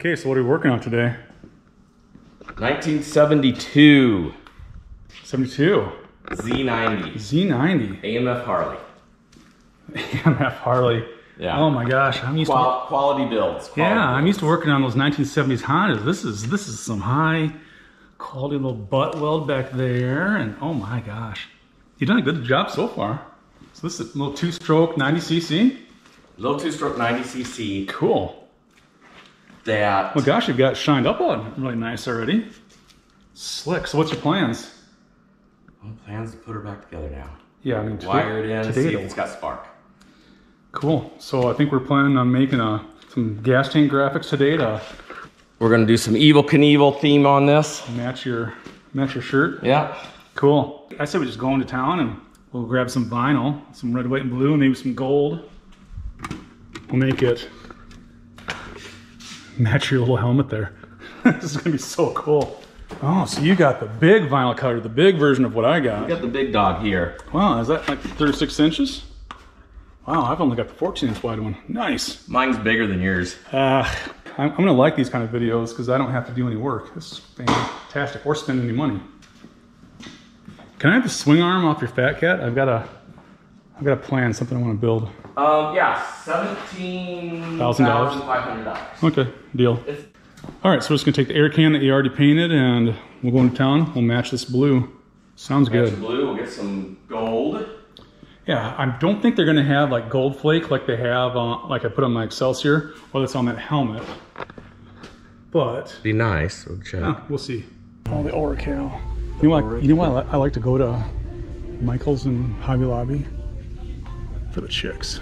Okay, so what are we working on today? 1972. 72. Z90. Z90. AMF Harley. AMF Harley. Yeah. Oh my gosh, I'm used to quality builds. I'm used to working on those 1970s Hondas. This is some high quality little butt weld back there, and oh my gosh, you've done a good job so far. So this is a little two-stroke 90cc. Little two-stroke 90cc. Cool. That. Well, gosh, you've got shined up on really nice already. Slick. So what's your plans? Well, plans to put her back together now. Yeah, I mean, wire it in, see if it's got spark. Cool. So I think we're planning on making some gas tank graphics today. We're gonna do some Evel Knievel theme on this. Match your shirt. Yeah. Cool. I said we just go into town and we'll grab some vinyl, some red, white, and blue, and maybe some gold. We'll make it match your little helmet there. This is gonna be so cool. Oh, so you got the big vinyl cutter, the big version of what I got. You got the big dog here. Wow, is that like 36 inches? Wow, I've only got the 14-inch wide one. Nice. Mine's bigger than yours. I'm going to like these kind of videos because I don't have to do any work. This is fantastic. Or spend any money. Can I have the swing arm off your fat cat? I've got a plan, something I want to build. Yeah, $17,500. Okay, deal. All right, so we're just going to take the air can that you already painted and we'll go into town. We'll match this blue. Sounds good. Match blue. We'll get some gold. Yeah, I don't think they're going to have like gold flake like they have, like I put on my Excelsior, or that's on that helmet. But be nice. Okay. Yeah, we'll see. Oh, the Oracal. You know what? I like to go to Michael's and Hobby Lobby for the chicks.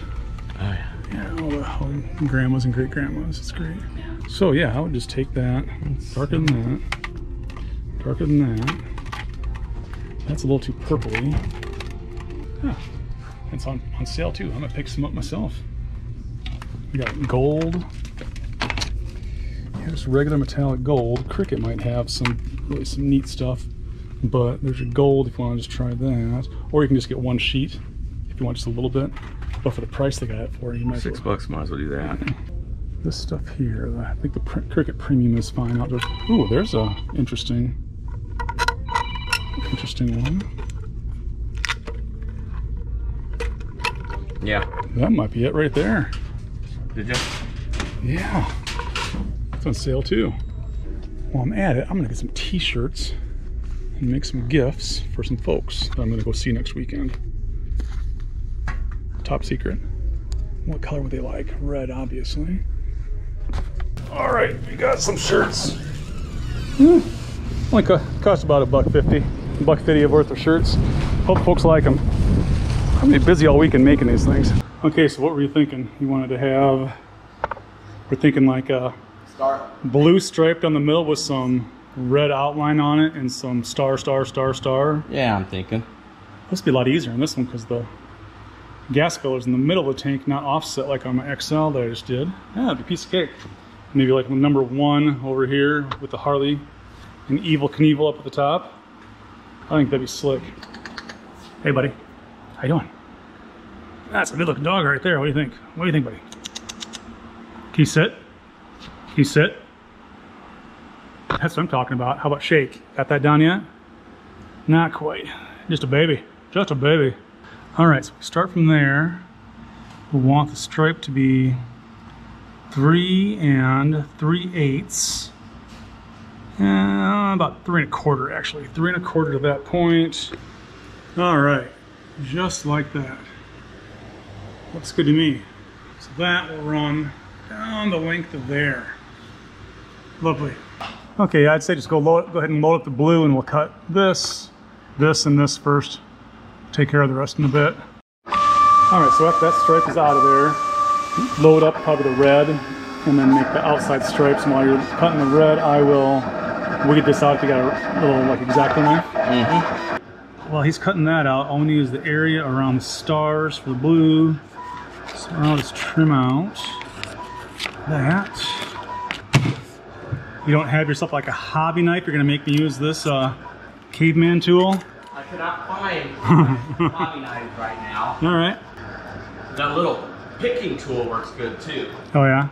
Oh yeah. Yeah, all the grandmas and great grandmas. It's great. Yeah. So yeah, I would just take that. Darker than that. Darker than that. That's a little too purpley. Yeah. It's on sale too. I'm gonna pick some up myself. We got gold. Yeah, just regular metallic gold. Cricut might have some neat stuff, but there's your gold if you want to just try that. Or you can just get one sheet if you want just a little bit. But for the price they got it for, you might $6, might as well do that. This stuff here, I think the Cricut Premium is fine out there. Ooh, there's a interesting one. Yeah. That might be it right there. Did you? Yeah. It's on sale too. While I'm at it, I'm gonna get some t-shirts and make some gifts for some folks that I'm gonna go see next weekend. Top secret. What color would they like? Red, obviously. All right, we got some shirts. Only cost about $1.50. $1.50 worth of shirts. Hope folks like them. I'm gonna be busy all weekend making these things. Okay, so what were you thinking? You wanted to have, we're thinking like a star. Blue striped on the middle with some red outline on it and some star, star, star, star. Yeah, I'm thinking. This would be a lot easier on this one because the gas filler's in the middle of the tank, not offset like on my XL that I just did. Yeah, it'd be a piece of cake. Maybe like number one over here with the Harley and Evel Knievel up at the top. I think that'd be slick. Hey, buddy. How you doing? That's a good-looking dog right there. What do you think? What do you think, buddy? Can you sit? Can you sit? That's what I'm talking about. How about shake? Got that done yet? Not quite. Just a baby. Just a baby. All right, so we start from there. We want the stripe to be 3 3/8. About 3 1/4, actually. 3 1/4 to that point. All right. Just like that. Looks good to me. So that will run down the length of there. Lovely. Okay, I'd say just go ahead and load up the blue and we'll cut this, this, and this first. Take care of the rest in a bit. All right, so after that stripe is out of there, load up probably the red and then make the outside stripes. And while you're cutting the red, I will weed this out if you got a little like X-Acto knife. Mm-hmm. While he's cutting that out, all we need is the area around the stars for the blue. So I'll just trim out that. You don't have yourself like a hobby knife. You're going to make me use this caveman tool. I cannot find a hobby knife right now. All right. That little picking tool works good too. Oh yeah.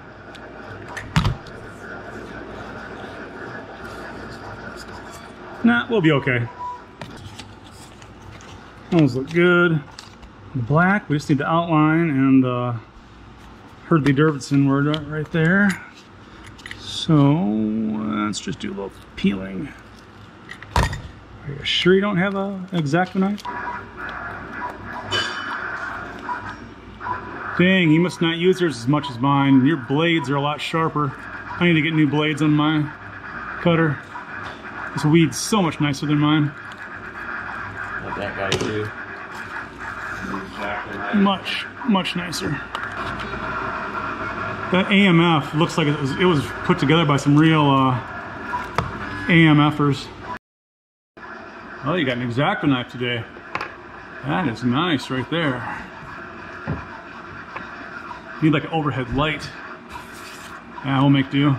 Nah, we'll be okay. Those look good. The black, we just need the outline and the Harley Davidson word right there. So let's just do a little peeling. Are you sure you don't have an X-Acto knife? Dang, you must not use yours as much as mine. Your blades are a lot sharper. I need to get new blades on my cutter. This weed's so much nicer than mine. Like that guy too. Exactly right. Much, much nicer. That AMF looks like it was put together by some real AMFers. Oh, you got an X-Acto knife today. That is nice right there. Need like an overhead light. Yeah, we'll make do.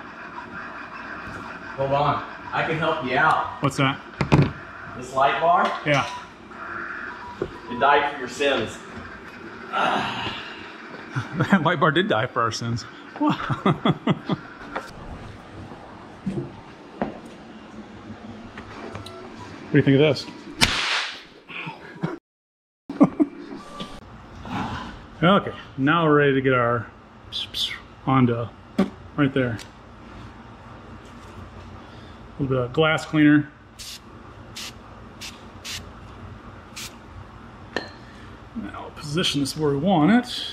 Hold on, I can help you out. What's that? This light bar? Yeah. It died for your sins. That light bar did die for our sins. Wow. What do you think of this? Okay, now we're ready to get our Honda right there. A little bit of glass cleaner. Now we'll position this where we want it.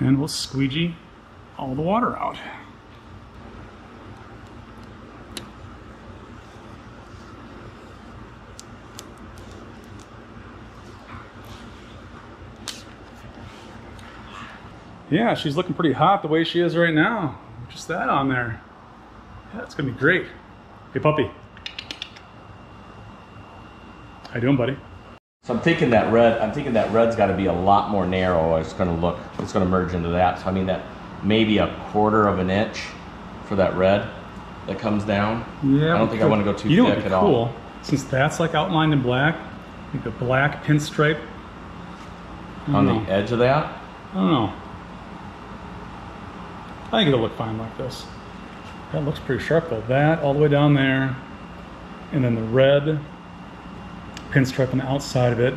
And we'll squeegee all the water out. Yeah, she's looking pretty hot the way she is right now. Just that on there. That's gonna be great. Hey puppy. How you doing, buddy? So I'm thinking that red's got to be a lot more narrow. It's going to merge into that. So I mean that maybe a quarter of an inch for that red that comes down. Yeah. I don't think I want to go too thick at all. You know what'd be cool? Since that's like outlined in black, like a black pinstripe on the edge of that. I don't know. I think it'll look fine like this. That looks pretty sharp though. That all the way down there, and then the red pinstripe on the outside of it.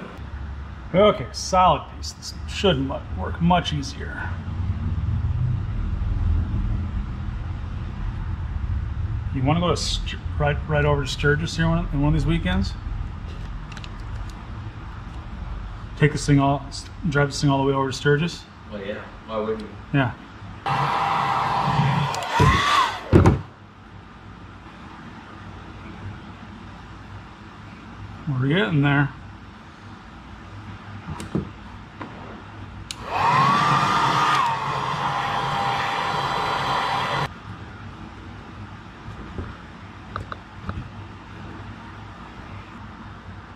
Okay, solid piece. This should work much easier. You want to go to right over to Sturgis here in one of these weekends? Take this thing all, drive this thing all the way over to Sturgis? Well, yeah. Why wouldn't you? Yeah. We're getting there.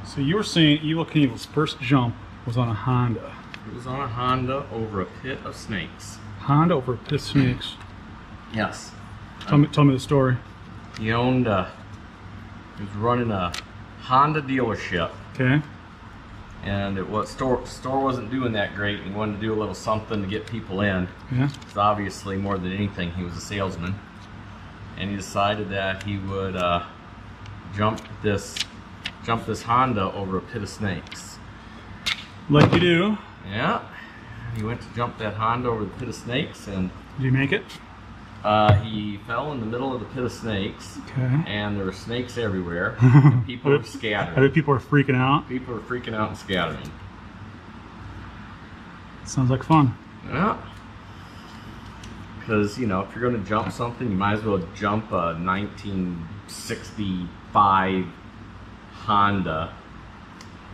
So you were saying Evel Knievel's first jump was on a Honda. It was on a Honda over a pit of snakes. Honda over a pit of snakes? Yes. Tell me the story. He owned he was running a Honda dealership. Okay. And it was store wasn't doing that great. He wanted to do a little something to get people in. Yeah. Because obviously, more than anything, he was a salesman. And he decided that he would jump this Honda over a pit of snakes. Like you do. Yeah. He went to jump that Honda over the pit of snakes, and did he make it? He fell in the middle of the pit of snakes, okay, and there were snakes everywhere. And people were scattering. I bet people were freaking out. People were freaking out and scattering. Sounds like fun. Yeah. Because, you know, if you're going to jump something, you might as well jump a 1965 Honda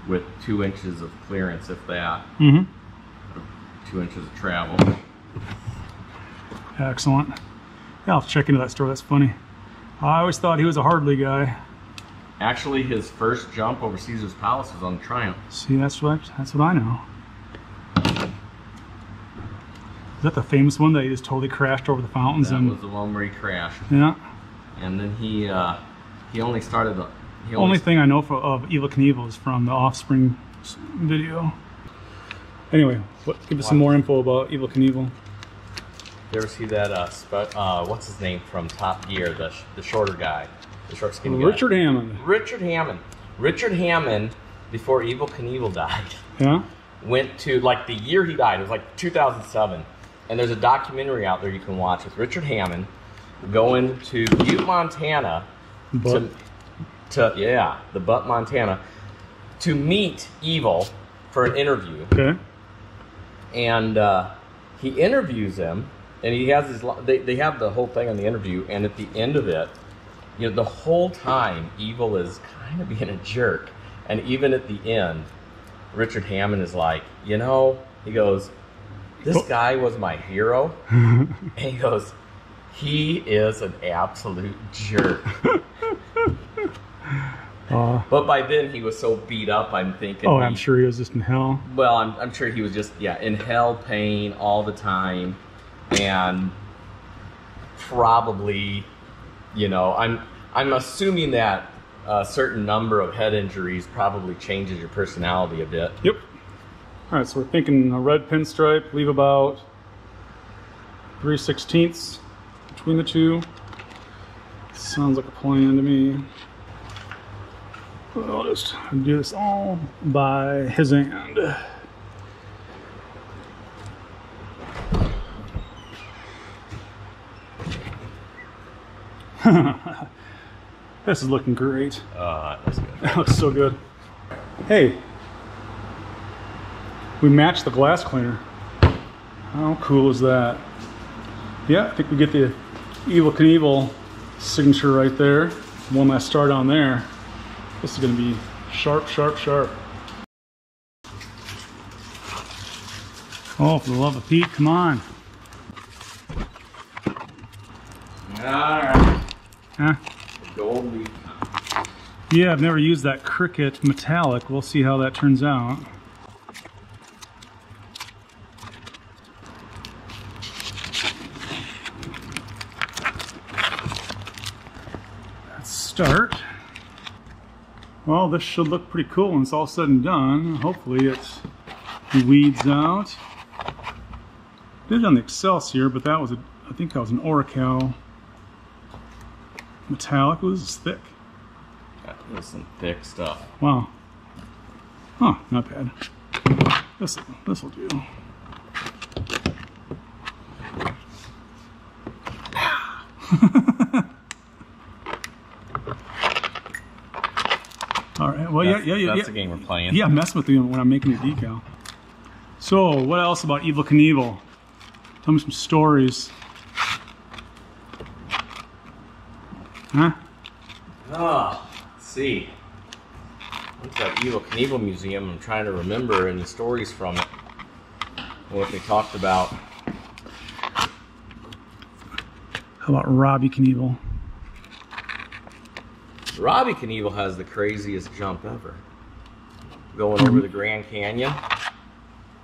with 2 inches of clearance, if that. Mm-hmm. 2 inches of travel. Excellent. Yeah, I'll check into that store. That's funny. I always thought he was a Harley guy. Actually, his first jump over Caesar's Palace was on Triumph. See, that's what I know. Is that the famous one that he just totally crashed over the fountains? That was the one where he crashed. Yeah. And then he only started the... The only thing I know of Evel Knievel is from the Offspring video. Anyway, give us some more info about Evel Knievel. You ever see that, what's his name from Top Gear, the shorter guy, the short skinny guy? Richard Hammond. Richard Hammond. Richard Hammond, before Evel Knievel died, yeah, went to, like, the year he died, it was like 2007, and there's a documentary out there you can watch with Richard Hammond going to Butte, Montana, Butte, Montana, to meet Evel for an interview. Okay. And he interviews him. And he has his, they have the whole thing on the interview, and at the end of it, you know, the whole time, Evel is kind of being a jerk. And even at the end, Richard Hammond is like, you know, he goes, this guy was my hero. And he goes, he is an absolute jerk. But by then, he was so beat up, I'm thinking. Oh, I'm sure he was just in hell. Well, I'm sure he was just, yeah, in hell, pain all the time. And probably, you know, I'm assuming that a certain number of head injuries probably changes your personality a bit. Yep. All right, so we're thinking a red pinstripe, leave about 3/16 between the two. Sounds like a plan to me. I'll just do this all by his hand. This is looking great. That looks good. That looks so good. Hey, we matched the glass cleaner. How cool is that? Yeah, I think we get the Evel Knievel signature right there. One last start on there. This is going to be sharp, sharp, sharp. Oh, for the love of Pete, come on. All right. Huh? Gold leaf. Yeah, I've never used that Cricut metallic. We'll see how that turns out. Let's start. Well, this should look pretty cool when it's all said and done. Hopefully it weeds out. Did it on the Excelsior, but that was a, I think that was an Oracal. Metallic, ooh, this is thick. That was some thick stuff. Wow. Huh, not bad. This'll do. Alright, well that's, yeah. That's the game we're playing. Yeah, mess with me when I'm making a decal. So, what else about Evel Knievel? Tell me some stories. Huh? Let's see. What's that Evel Knievel Museum? I'm trying to remember any stories from it. What they talked about. How about Robbie Knievel? Robbie Knievel has the craziest jump ever. Going over the Grand Canyon.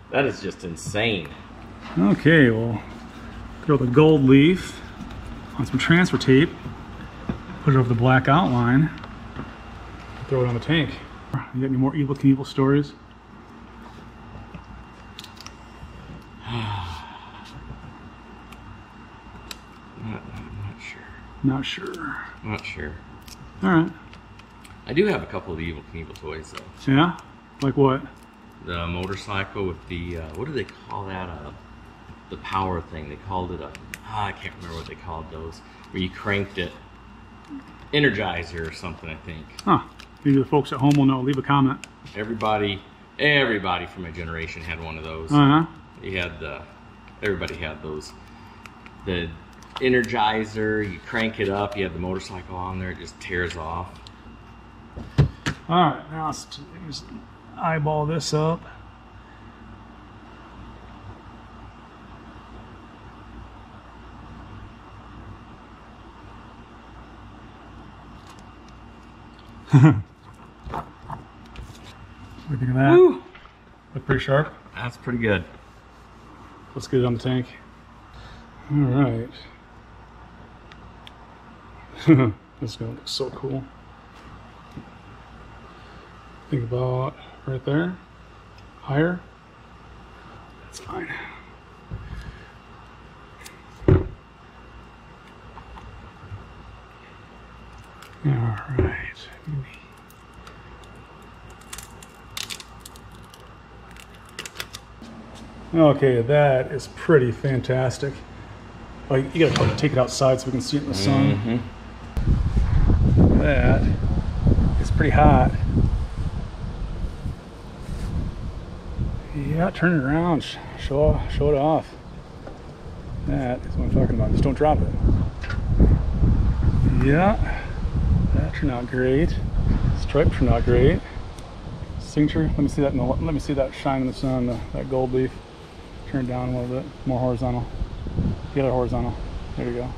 That is just insane. Okay, well, throw the gold leaf on some transfer tape. Put it over the black outline, throw it on the tank. You got any more Evel Knievel stories? Not sure. Alright. I do have a couple of the Evel Knievel toys though. Yeah? Like what? The motorcycle with the, what do they call that? The power thing. They called it a, I can't remember what they called those, where you cranked it. Energizer or something, I think. Huh. Maybe the folks at home will know. Leave a comment. Everybody from my generation had one of those. Uh-huh. You had the, everybody had those. The Energizer, you crank it up, you have the motorcycle on there, it just tears off. Alright, now let's just eyeball this up. What do you think of that? Woo. Look pretty sharp? That's pretty good. Let's get it on the tank. Alright. This is going to look so cool. Think about right there. Higher. That's fine. All right. Okay, that is pretty fantastic. Like, you gotta take it outside so we can see it in the sun. Mm-hmm. That is pretty hot. Yeah, turn it around, show it off. That is what I'm talking about. Just don't drop it. Yeah, that turned out great. Stripe turned out great. Signature. Let me see that. Let me see that shine in the sun. That gold leaf. Turn it down a little bit. More horizontal. The other horizontal. There you go.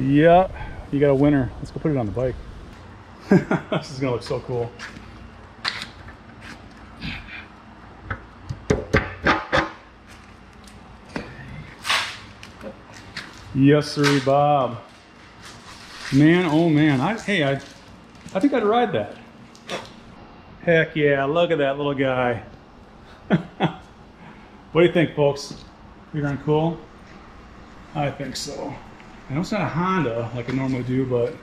Yeah, you got a winner. Let's go put it on the bike. This is gonna look so cool. Yes, sir, Bob. Man, oh man. Hey, I think I'd ride that. Heck yeah, look at that little guy. What do you think, folks? Pretty darn cool? I think so. I know it's not a Honda like I normally do, but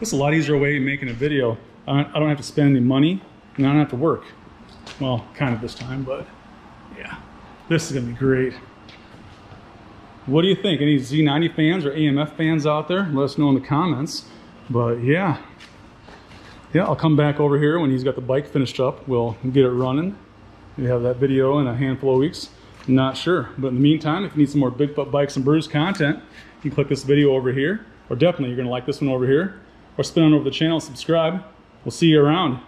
it's a lot easier way of making a video. I don't have to spend any money, and I don't have to work. Well, kind of this time, but yeah. This is gonna be great. What do you think? Any Z90 fans or AMF fans out there? Let us know in the comments. But yeah. Yeah, I'll come back over here when he's got the bike finished up. We'll get it running. We have that video in a handful of weeks. I'm not sure. But in the meantime, if you need some more Bigfoot Bikes and Brews content, you can click this video over here. Or definitely, you're going to like this one over here. Or spin on over the channel, subscribe. We'll see you around.